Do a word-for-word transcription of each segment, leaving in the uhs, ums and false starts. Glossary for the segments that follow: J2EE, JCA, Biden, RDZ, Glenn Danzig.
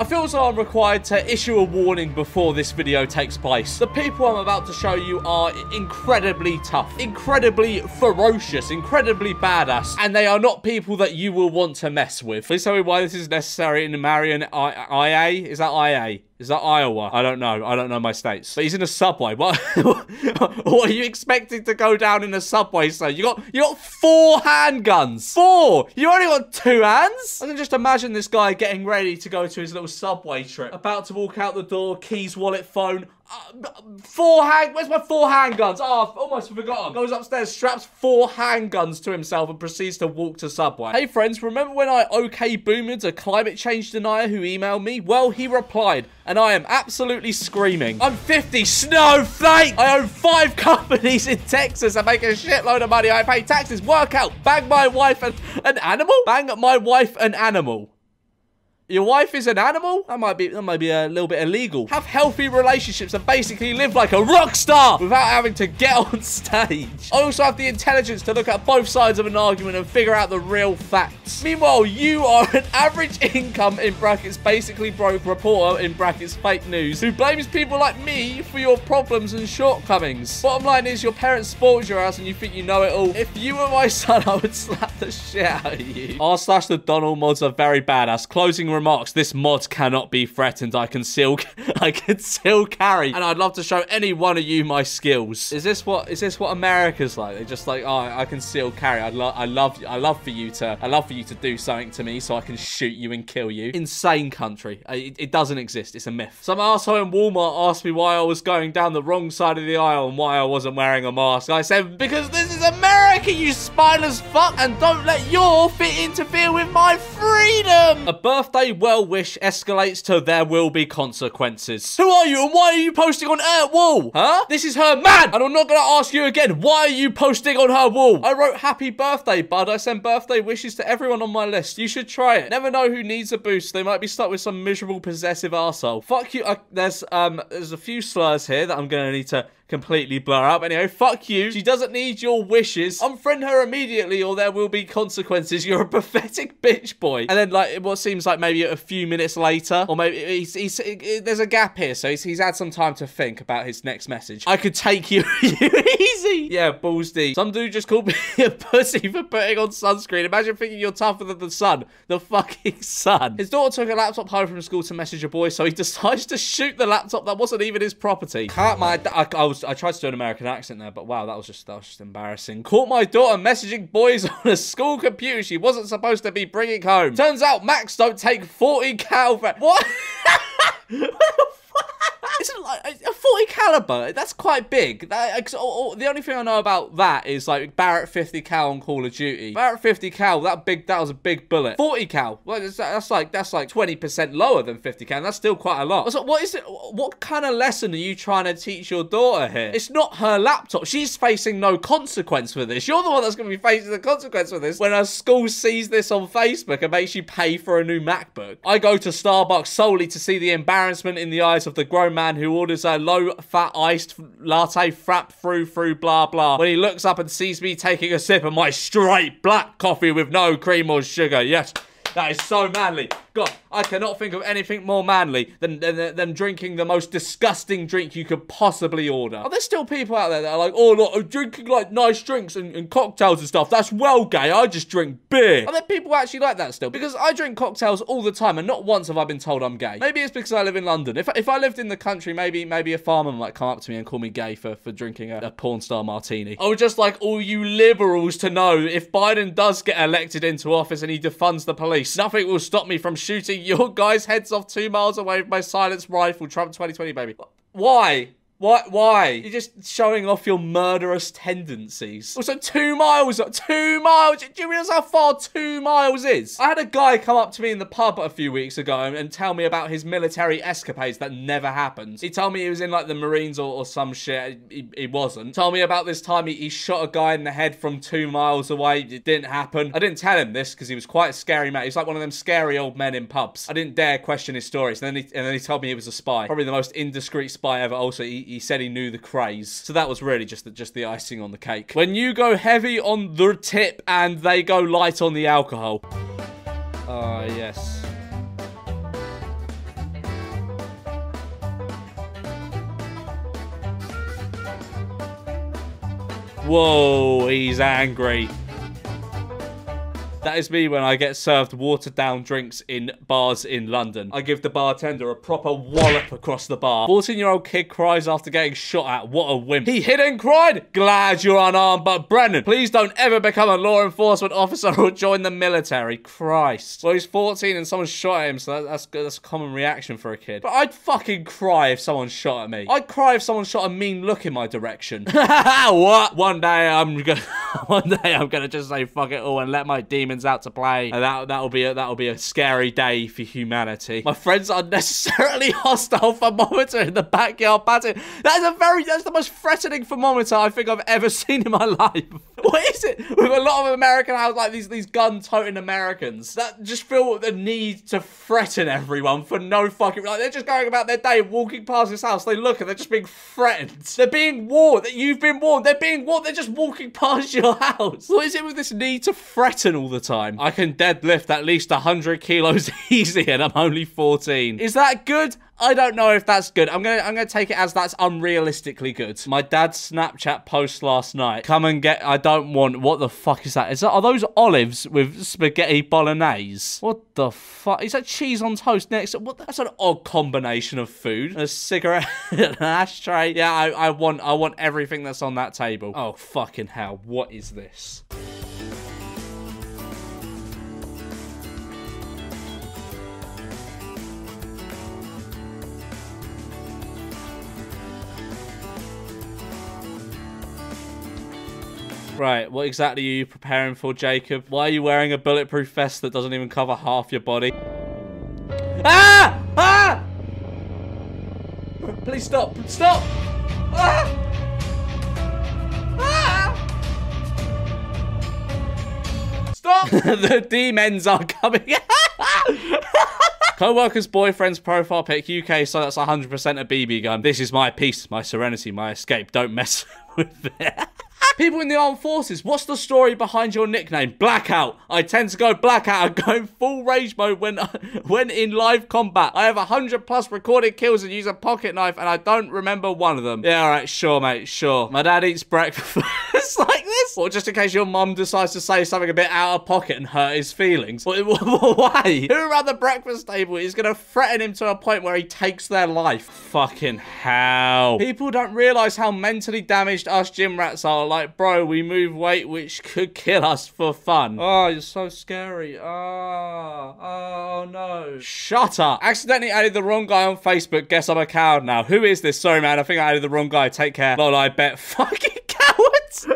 I feel as though I'm required to issue a warning before this video takes place. The people I'm about to show you are incredibly tough, incredibly ferocious, incredibly badass, and they are not people that you will want to mess with. Please tell me why this is necessary in Marion, I A? Is that I A? Is that Iowa? I don't know. I don't know my states. But he's in a subway. What, what are you expecting to go down in a subway, sir? You got you got four handguns. Four! You only got two hands? I can just imagine this guy getting ready to go to his little subway trip. About to walk out the door, keys, wallet, phone. Uh, four hand... Where's my four handguns? Oh, I've almost forgotten. Goes upstairs, straps four handguns to himself and proceeds to walk to Subway. Hey, friends, remember when I OK boomered a climate change denier who emailed me? Well, he replied, and I am absolutely screaming. I'm fifty, snowflake! I own five companies in Texas. I make a shitload of money. I pay taxes, work out, bang my wife and... An animal? Bang my wife an animal. Your wife is an animal? That might be that might be a little bit illegal. Have healthy relationships and basically live like a rock star without having to get on stage. I also have the intelligence to look at both sides of an argument and figure out the real facts. Meanwhile, you are an average income in brackets basically broke reporter in brackets fake news who blames people like me for your problems and shortcomings. Bottom line is your parents spoiled your ass and you think you know it all. If you were my son, I would slap the shit out of you. R slash the Donald mods are very badass. Closing remarks: this mod cannot be threatened. I can still, I can still carry, and I'd love to show any one of you my skills. Is this what, is this what America's like? They're just like, oh, I can still carry. I'd love, I love, I love for you to, I love for you to do something to me so I can shoot you and kill you. Insane country. It, it doesn't exist. It's a myth. Some asshole in Walmart asked me why I was going down the wrong side of the aisle and why I wasn't wearing a mask. I said, because this is America, you spineless fuck, and don't let your fit interfere with my freedom. A birthday well wish escalates to there will be consequences. Who are you and why are you posting on her wall? Huh? This is her man, and I'm not gonna ask you again. Why are you posting on her wall? I wrote happy birthday, bud. I send birthday wishes to everyone on my list. You should try it. Never know who needs a boost. They might be stuck with some miserable possessive arsehole. Fuck you. I, there's um there's a few slurs here that I'm gonna need to completely blur up. Anyway, fuck you. She doesn't need your wishes. Unfriend her immediately or there will be consequences. You're a pathetic bitch boy. And then, like, what seems like maybe a few minutes later, or maybe he's, he's, he, there's a gap here, so he's, he's had some time to think about his next message. I could take you easy. Yeah, balls deep. Some dude just called me a pussy for putting on sunscreen. Imagine thinking you're tougher than the sun. The fucking sun. His daughter took a laptop home from school to message a boy, so he decides to shoot the laptop that wasn't even his property. Can't my... I, I was I tried to do an American accent there, but wow, that was just that was just embarrassing. Caught my daughter messaging boys on a school computer she wasn't supposed to be bringing home. Turns out Max don't take forty cal. What? What the fuck? Isn't like a forty caliber? That's quite big. That, or, or, the only thing I know about that is like Barrett fifty cal on Call of Duty. Barrett fifty cal, that big, that was a big bullet. forty cal, well, that's, that's like that's like twenty percent lower than fifty cal. That's still quite a lot. So what is it? What kind of lesson are you trying to teach your daughter here? It's not her laptop. She's facing no consequence for this. You're the one that's going to be facing the consequence for this when her school sees this on Facebook and makes you pay for a new MacBook. I go to Starbucks solely to see the embarrassment in the eyes of the grown man who orders a low-fat iced latte frap through through blah blah when he looks up and sees me taking a sip of my straight black coffee with no cream or sugar. Yes, that is so manly. God, I cannot think of anything more manly than, than than drinking the most disgusting drink you could possibly order. Are there still people out there that are like, oh, look, I'm drinking, like, nice drinks and, and cocktails and stuff. That's well gay. I just drink beer. Are there people actually like that still? Because I drink cocktails all the time, and not once have I been told I'm gay. Maybe it's because I live in London. If, if I lived in the country, maybe maybe a farmer might come up to me and call me gay for, for drinking a, a porn star martini. I would just like all you liberals to know, if Biden does get elected into office and he defunds the police, nothing will stop me from shooting your guys' heads off two miles away with my silenced rifle. Trump twenty twenty, baby. Why? Why? Why? You're just showing off your murderous tendencies. Also, two miles, two miles. Do you realize how far two miles is? I had a guy come up to me in the pub a few weeks ago and, and tell me about his military escapades that never happened. He told me he was in like the Marines or, or some shit. He, he wasn't. Told me about this time he, he shot a guy in the head from two miles away. It didn't happen. I didn't tell him this because he was quite a scary man. He's like one of them scary old men in pubs. I didn't dare question his stories. And then he, and then he told me he was a spy. Probably the most indiscreet spy ever. Also, he He said he knew the craze. So that was really just the, just the icing on the cake. When you go heavy on the tip and they go light on the alcohol. Ah, uh, yes. Whoa, he's angry. That is me when I get served watered-down drinks in bars in London. I give the bartender a proper wallop across the bar. fourteen-year-old kid cries after getting shot at. What a wimp. He hid and cried. Glad you're unarmed, but Brennan, please don't ever become a law enforcement officer or join the military. Christ. Well, he's fourteen and someone shot at him, so that's, that's a common reaction for a kid. But I'd fucking cry if someone shot at me. I'd cry if someone shot a mean look in my direction. What? One day I'm gonna... One day I'm gonna just say fuck it all and let my demons out to play, and that that'll be a, that'll be a scary day for humanity. My friends are unnecessarily hostile thermometer in the backyard patio. That is a very that's the most threatening thermometer I think I've ever seen in my life. What is it with a lot of American houses, like these these gun-toting Americans that just feel the need to threaten everyone for no fucking, like they're just going about their day, walking past this house, they look and they're just being threatened. They're being warned that you've been warned. They're being warned. They're just walking past your house. What is it with this need to threaten all the time? I can deadlift at least one hundred kilos easy and I'm only fourteen. Is that good? I don't know if that's good. I'm gonna I'm gonna take it as that's unrealistically good. My dad's Snapchat post last night. Come and get, I don't want, what the fuck is that? Is that, are those olives with spaghetti bolognese? What the fuck? Is that cheese on toast next? What? That's an odd combination of food. A cigarette, an ashtray. Yeah, I, I want I want everything that's on that table. Oh fucking hell, what is this? Right, what exactly are you preparing for, Jacob? Why are you wearing a bulletproof vest that doesn't even cover half your body? Ah! Ah! Please stop! Stop! Ah! Ah! Stop! The demons are coming. Co-worker's boyfriend's profile pic, U K, so that's one hundred percent a B B gun. This is my peace, my serenity, my escape. Don't mess with it. People in the armed forces, what's the story behind your nickname? Blackout. I tend to go blackout and go full rage mode when when in live combat. I have one hundred plus recorded kills and use a pocket knife and I don't remember one of them. Yeah, all right, sure, mate, sure. My dad eats breakfast like this. Or just in case your mum decides to say something a bit out of pocket and hurt his feelings. Why? Who around the breakfast table is going to threaten him to a point where he takes their life? Fucking hell. People don't realise how mentally damaged us gym rats are. Like, bro, we move weight, which could kill us for fun. Oh, you're so scary. Oh, oh no. Shut up. Accidentally added the wrong guy on Facebook. Guess I'm a coward now. Who is this? Sorry, man. I think I added the wrong guy. Take care. Lol, I bet. Fucking cowards.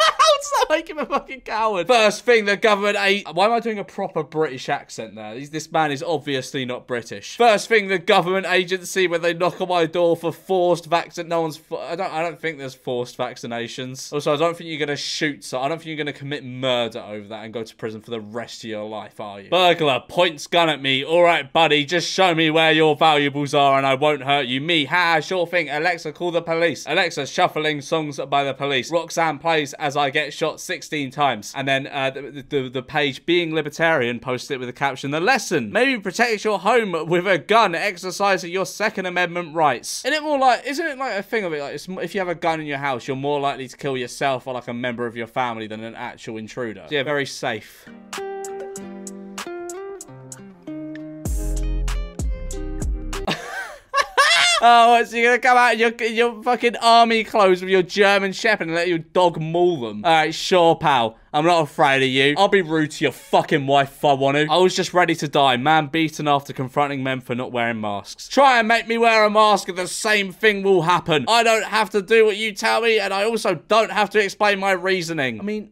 How does that make him a fucking coward? First thing the government ate... Why am I doing a proper British accent there? This man is obviously not British. First thing the government agency when they knock on my door for forced vaccine... No one's... I don't, I don't think there's forced vaccinations. Also, I don't think you're going to shoot... So I don't think you're going to commit murder over that and go to prison for the rest of your life, are you? Burglar points gun at me. All right, buddy. Just show me where your valuables are and I won't hurt you. Me. Ha, sure thing. Alexa, call the police. Alexa, shuffling songs by the police. Roxanne plays as I get shot sixteen times. And then uh, the, the, the page Being Libertarian posted it with a caption, the lesson, maybe protect your home with a gun, exercising your Second Amendment rights. Isn't it more like, isn't it like a thing of it, like it's, if you have a gun in your house, you're more likely to kill yourself or like a member of your family than an actual intruder. So yeah, very safe. Oh, so you're gonna come out in your, in your fucking army clothes with your German shepherd and let your dog maul them? All right, sure, pal. I'm not afraid of you. I'll be rude to your fucking wife if I want to. I was just ready to die. Man beaten after confronting men for not wearing masks. Try and make me wear a mask and the same thing will happen. I don't have to do what you tell me and I also don't have to explain my reasoning. I mean,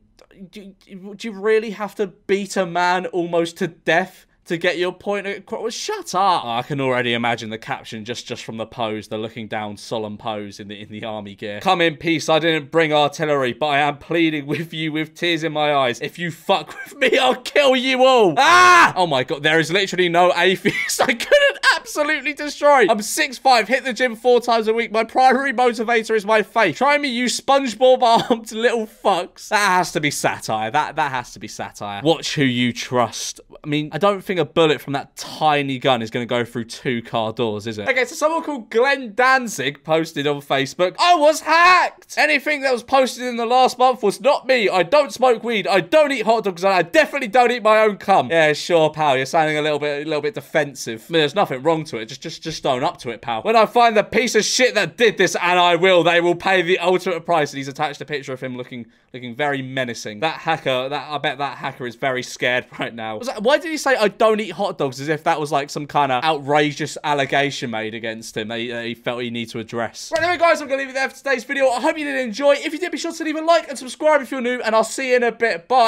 do, do you really have to beat a man almost to death to get your point across? Well, shut up. Oh, I can already imagine the caption just, just from the pose. They're looking down, solemn pose in the in the army gear. Come in peace. I didn't bring artillery, but I am pleading with you with tears in my eyes. If you fuck with me, I'll kill you all. Ah! Oh my God, there is literally no atheist I couldn't absolutely destroyed. I'm six five, hit the gym four times a week. My primary motivator is my faith. Try me, you SpongeBob-armed little fucks. That has to be satire. That, that has to be satire. Watch who you trust. I mean, I don't think a bullet from that tiny gun is going to go through two car doors, is it? Okay, so someone called Glenn Danzig posted on Facebook, I was hacked! Anything that was posted in the last month was not me. I don't smoke weed. I don't eat hot dogs. And I definitely don't eat my own cum. Yeah, sure, pal. You're sounding a little bit, a little bit defensive. I mean, there's nothing wrong to it. Just, just, just own up to it, pal. When I find the piece of shit that did this, and I will, they will pay the ultimate price. And he's attached a picture of him looking, looking very menacing. That hacker, that I bet that hacker is very scared right now. Was that, why did he say I don't eat hot dogs? As if that was like some kind of outrageous allegation made against him that he, that he felt he needed to address. Right, anyway, guys, I'm gonna leave it there for today's video. I hope you did enjoy. If you did, be sure to leave a like and subscribe if you're new, and I'll see you in a bit. Bye.